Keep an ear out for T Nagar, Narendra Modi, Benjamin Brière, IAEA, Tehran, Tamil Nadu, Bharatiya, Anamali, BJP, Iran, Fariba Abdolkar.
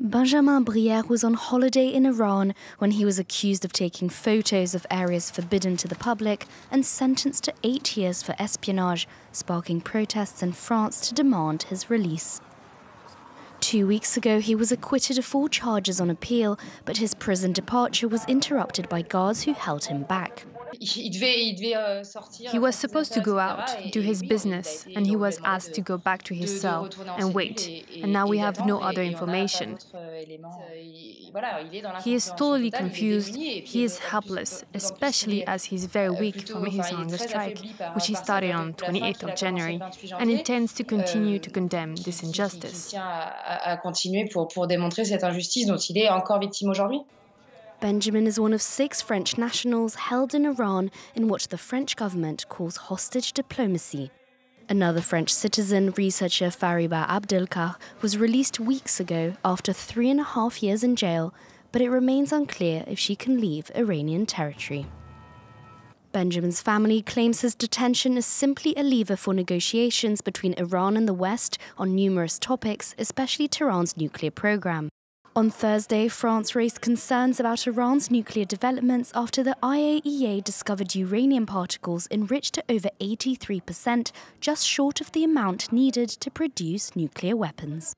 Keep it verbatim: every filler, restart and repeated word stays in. Benjamin Brière was on holiday in Iran when he was accused of taking photos of areas forbidden to the public and sentenced to eight years for espionage, sparking protests in France to demand his release. Two weeks ago, he was acquitted of all charges on appeal, but his prison departure was interrupted by guards who held him back. He was supposed to go out, do his business, and he was asked to go back to his cell and wait, and now we have no other information. He is totally confused, he is helpless, especially as he is very weak from his hunger strike, which he started on the twenty-eighth of January, and intends to continue to condemn this injustice. Benjamin is one of six French nationals held in Iran in what the French government calls hostage diplomacy. Another French citizen, researcher Fariba Abdolkar, was released weeks ago after three and a half years in jail, but it remains unclear if she can leave Iranian territory. Benjamin's family claims his detention is simply a lever for negotiations between Iran and the West on numerous topics, especially Tehran's nuclear program. On Thursday, France raised concerns about Iran's nuclear developments after the I A E A discovered uranium particles enriched to over eighty-three percent, just short of the amount needed to produce nuclear weapons.